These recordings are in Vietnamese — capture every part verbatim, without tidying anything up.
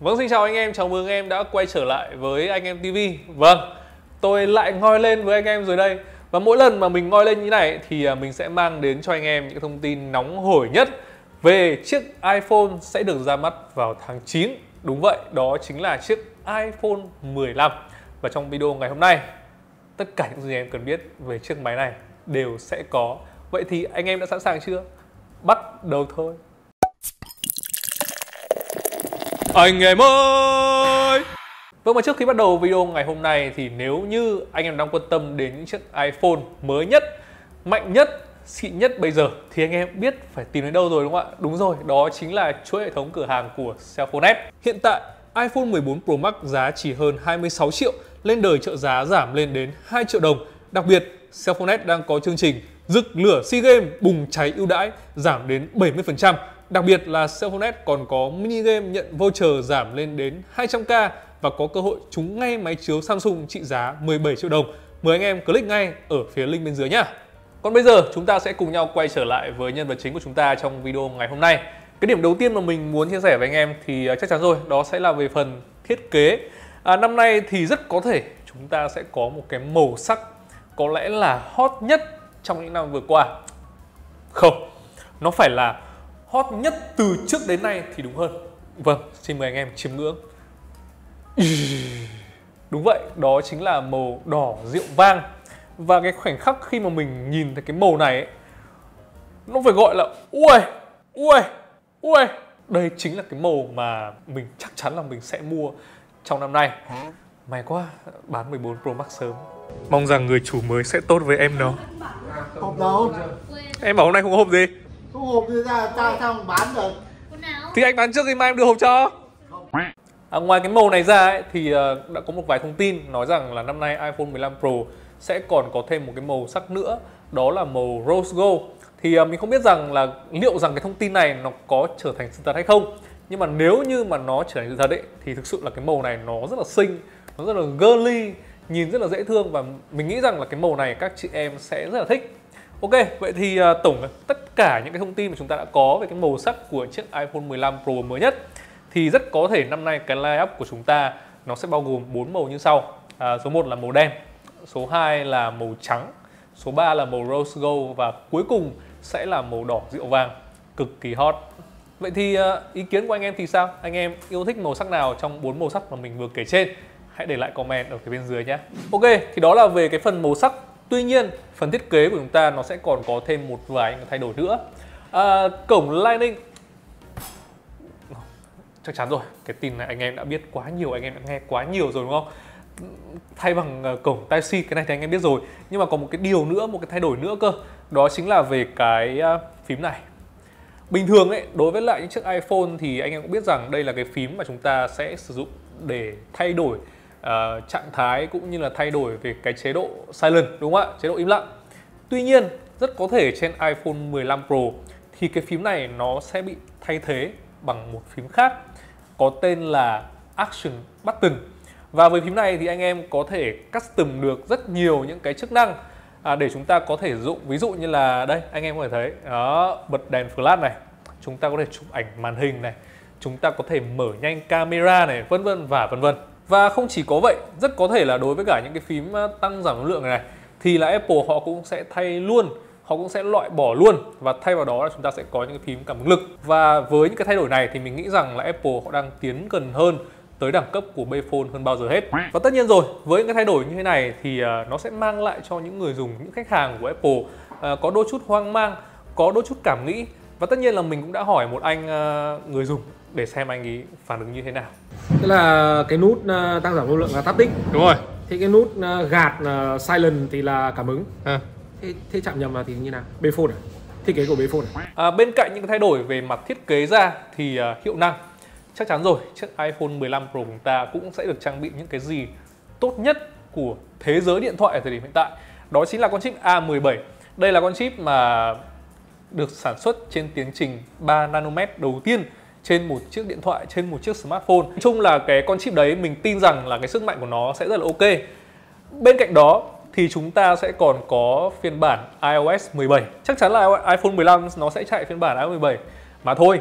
Vâng, xin chào anh em, chào mừng anh em đã quay trở lại với Anh Em ti vi. Vâng, tôi lại ngoi lên với anh em rồi đây. Và mỗi lần mà mình ngoi lên như này thì mình sẽ mang đến cho anh em những thông tin nóng hổi nhất về chiếc iPhone sẽ được ra mắt vào tháng chín. Đúng vậy, đó chính là chiếc iPhone mười lăm. Và trong video ngày hôm nay, tất cả những gì em cần biết về chiếc máy này đều sẽ có. Vậy thì anh em đã sẵn sàng chưa? Bắt đầu thôi. Anh em ơi! Vâng, mà trước khi bắt đầu video ngày hôm nay thì nếu như anh em đang quan tâm đến những chiếc iPhone mới nhất, mạnh nhất, xịn nhất bây giờ thì anh em biết phải tìm đến đâu rồi đúng không ạ? Đúng rồi, đó chính là chuỗi hệ thống cửa hàng của Cellphone S. Hiện tại, iPhone mười bốn Pro Max giá chỉ hơn hai mươi sáu triệu, lên đời trợ giá giảm lên đến hai triệu đồng. Đặc biệt, Cellphone S đang có chương trình rực lửa Seagame bùng cháy ưu đãi giảm đến bảy mươi phần trăm. Đặc biệt là Cellphone S còn có mini game nhận voucher giảm lên đến hai trăm k và có cơ hội trúng ngay máy chiếu Samsung trị giá mười bảy triệu đồng. Mời anh em click ngay ở phía link bên dưới nhá. Còn bây giờ chúng ta sẽ cùng nhau quay trở lại với nhân vật chính của chúng ta trong video ngày hôm nay. Cái điểm đầu tiên mà mình muốn chia sẻ với anh em thì chắc chắn rồi, đó sẽ là về phần thiết kế. À, năm nay thì rất có thể chúng ta sẽ có một cái màu sắc có lẽ là hot nhất trong những năm vừa qua. Không, nó phải là hot nhất từ trước đến nay thì đúng hơn. Vâng, xin mời anh em chiêm ngưỡng. Đúng vậy, đó chính là màu đỏ rượu vang. Và cái khoảnh khắc khi mà mình nhìn thấy cái màu này ấy, nó phải gọi là ui, ui, ui. Đây chính là cái màu mà mình chắc chắn là mình sẽ mua trong năm nay. May quá, bán mười bốn Pro Max sớm. Mong rằng người chủ mới sẽ tốt với em nó. Hộp đâu? Em bảo hôm nay không có hộp gì. Không hộp thì ra sao, sao bán được? Thì anh bán trước thì mai em đưa hộp cho. À, ngoài cái màu này ra ấy, thì đã có một vài thông tin nói rằng là năm nay iPhone mười lăm Pro sẽ còn có thêm một cái màu sắc nữa, đó là màu Rose Gold. Thì mình không biết rằng là liệu rằng cái thông tin này nó có trở thành sự thật hay không. Nhưng mà nếu như mà nó trở thành sự thật ấy, thì thực sự là cái màu này nó rất là xinh, nó rất là girly, nhìn rất là dễ thương. Và mình nghĩ rằng là cái màu này các chị em sẽ rất là thích. Ok, vậy thì tổng tất cả những cái thông tin mà chúng ta đã có về cái màu sắc của chiếc iPhone mười lăm Pro mới nhất thì rất có thể năm nay cái line up của chúng ta nó sẽ bao gồm bốn màu như sau. À, số một là màu đen, số hai là màu trắng, số ba là màu Rose Gold và cuối cùng sẽ là màu đỏ rượu vàng, cực kỳ hot. Vậy thì ý kiến của anh em thì sao? Anh em yêu thích màu sắc nào trong bốn màu sắc mà mình vừa kể trên? Hãy để lại comment ở phía bên dưới nhé. Ok, thì đó là về cái phần màu sắc. Tuy nhiên, phần thiết kế của chúng ta nó sẽ còn có thêm một vài những thay đổi nữa. À, cổng Lightning. Chắc chắn rồi, cái tin này anh em đã biết quá nhiều, anh em đã nghe quá nhiều rồi đúng không? Thay bằng cổng Type C, cái này thì anh em biết rồi. Nhưng mà còn một cái điều nữa, một cái thay đổi nữa cơ. Đó chính là về cái phím này. Bình thường ấy, đối với lại những chiếc iPhone thì anh em cũng biết rằng đây là cái phím mà chúng ta sẽ sử dụng để thay đổi Uh, trạng thái cũng như là thay đổi về cái chế độ silent, đúng không ạ? Chế độ im lặng. Tuy nhiên, rất có thể trên iPhone mười lăm Pro thì cái phím này nó sẽ bị thay thế bằng một phím khác có tên là Action Button. Và với phím này thì anh em có thể custom được rất nhiều những cái chức năng à, để chúng ta có thể dùng. Ví dụ như là đây, anh em có thể thấy đó, bật đèn flash này, chúng ta có thể chụp ảnh màn hình này, chúng ta có thể mở nhanh camera này, vân vân và vân vân. Và không chỉ có vậy, rất có thể là đối với cả những cái phím tăng giảm âm lượng này thì là Apple họ cũng sẽ thay luôn, họ cũng sẽ loại bỏ luôn và thay vào đó là chúng ta sẽ có những cái phím cảm ứng lực. Và với những cái thay đổi này thì mình nghĩ rằng là Apple họ đang tiến gần hơn tới đẳng cấp của Bphone hơn bao giờ hết. Và tất nhiên rồi, với những cái thay đổi như thế này thì nó sẽ mang lại cho những người dùng, những khách hàng của Apple có đôi chút hoang mang, có đôi chút cảm nghĩ. Và tất nhiên là mình cũng đã hỏi một anh người dùng để xem anh ấy phản ứng như thế nào. Tức là cái nút uh, tăng giảm âm lượng là Taptic. Đúng rồi. Thế cái nút uh, gạt uh, silent thì là cảm ứng. À. Thế, thế chạm nhầm là thì như nào? Bphone à? Thiết kế của Bphone à? À, bên cạnh những thay đổi về mặt thiết kế ra thì uh, hiệu năng. Chắc chắn rồi, chiếc iPhone mười lăm Pro của chúng ta cũng sẽ được trang bị những cái gì tốt nhất của thế giới điện thoại ở thời điểm hiện tại. Đó chính là con chip A mười bảy. Đây là con chip mà được sản xuất trên tiến trình ba nanomet đầu tiên trên một chiếc điện thoại, trên một chiếc smartphone. Nói chung là cái con chip đấy mình tin rằng là cái sức mạnh của nó sẽ rất là ok. Bên cạnh đó thì chúng ta sẽ còn có phiên bản iOS mười bảy. Chắc chắn là iPhone mười lăm nó sẽ chạy phiên bản iOS mười bảy mà thôi.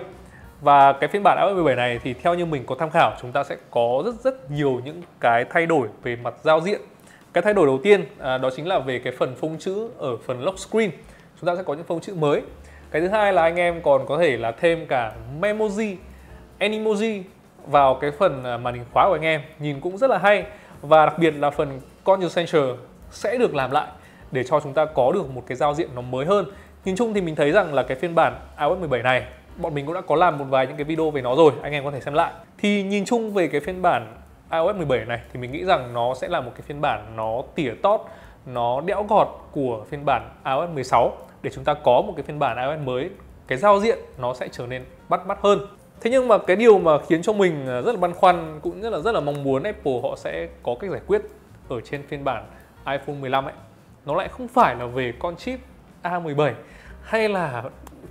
Và cái phiên bản iOS mười bảy này thì theo như mình có tham khảo, chúng ta sẽ có rất rất nhiều những cái thay đổi về mặt giao diện. Cái thay đổi đầu tiên à, đó chính là về cái phần phông chữ ở phần lock screen. Chúng ta sẽ có những phông chữ mới. Cái thứ hai là anh em còn có thể là thêm cả Memoji, Animoji vào cái phần màn hình khóa của anh em, nhìn cũng rất là hay. Và đặc biệt là phần Control Center sẽ được làm lại để cho chúng ta có được một cái giao diện nó mới hơn. Nhìn chung thì mình thấy rằng là cái phiên bản iOS mười bảy này, bọn mình cũng đã có làm một vài những cái video về nó rồi, anh em có thể xem lại. Thì nhìn chung về cái phiên bản iOS mười bảy này thì mình nghĩ rằng nó sẽ là một cái phiên bản nó tỉa tót, nó đẽo gọt của phiên bản iOS mười sáu, để chúng ta có một cái phiên bản iOS mới, cái giao diện nó sẽ trở nên bắt mắt hơn. Thế nhưng mà cái điều mà khiến cho mình rất là băn khoăn, cũng rất là rất là mong muốn Apple họ sẽ có cách giải quyết ở trên phiên bản iPhone mười lăm ấy, nó lại không phải là về con chip A mười bảy hay là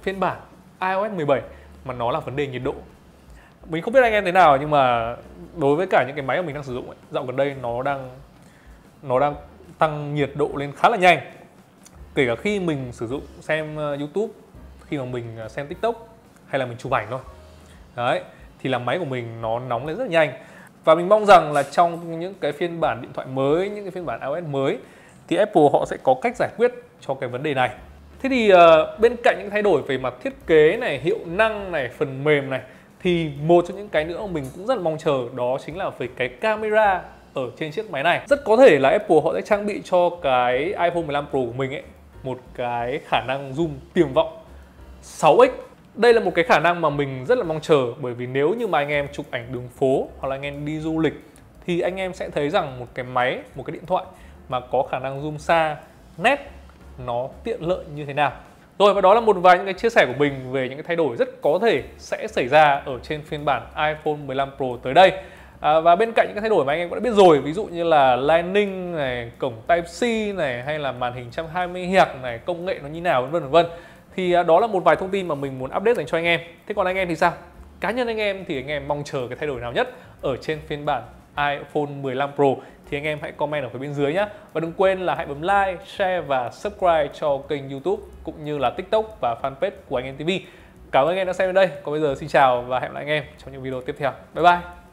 phiên bản iOS mười bảy, mà nó là vấn đề nhiệt độ. Mình không biết anh em thế nào, nhưng mà đối với cả những cái máy mà mình đang sử dụng ấy, dạo gần đây nó đang nó đang tăng nhiệt độ lên khá là nhanh. Kể cả khi mình sử dụng xem YouTube, khi mà mình xem TikTok hay là mình chụp ảnh thôi. Đấy, thì là máy của mình nó nóng lên rất là nhanh. Và mình mong rằng là trong những cái phiên bản điện thoại mới, những cái phiên bản iOS mới thì Apple họ sẽ có cách giải quyết cho cái vấn đề này. Thế thì uh, bên cạnh những thay đổi về mặt thiết kế này, hiệu năng này, phần mềm này, thì một trong những cái nữa mình cũng rất là mong chờ, đó chính là về cái camera ở trên chiếc máy này. Rất có thể là Apple họ sẽ trang bị cho cái iPhone mười lăm Pro của mình ấy một cái khả năng zoom tiềm vọng sáu x. Đây là một cái khả năng mà mình rất là mong chờ, bởi vì nếu như mà anh em chụp ảnh đường phố hoặc là anh em đi du lịch thì anh em sẽ thấy rằng một cái máy, một cái điện thoại mà có khả năng zoom xa, nét nó tiện lợi như thế nào. Rồi, và đó là một vài những cái chia sẻ của mình về những cái thay đổi rất có thể sẽ xảy ra ở trên phiên bản iPhone mười lăm Pro tới đây. À, và bên cạnh những cái thay đổi mà anh em cũng đã biết rồi, ví dụ như là Lightning này, cổng Type C này, hay là màn hình một trăm hai mươi héc này, công nghệ nó như nào, vân vân vân. Thì đó là một vài thông tin mà mình muốn update dành cho anh em. Thế còn anh em thì sao? Cá nhân anh em thì anh em mong chờ cái thay đổi nào nhất ở trên phiên bản iPhone mười lăm Pro thì anh em hãy comment ở phía bên dưới nhé. Và đừng quên là hãy bấm like, share và subscribe cho kênh YouTube cũng như là TikTok và fanpage của anh em ti vi. Cảm ơn anh em đã xem đến đây. Còn bây giờ xin chào và hẹn gặp lại anh em trong những video tiếp theo. Bye bye!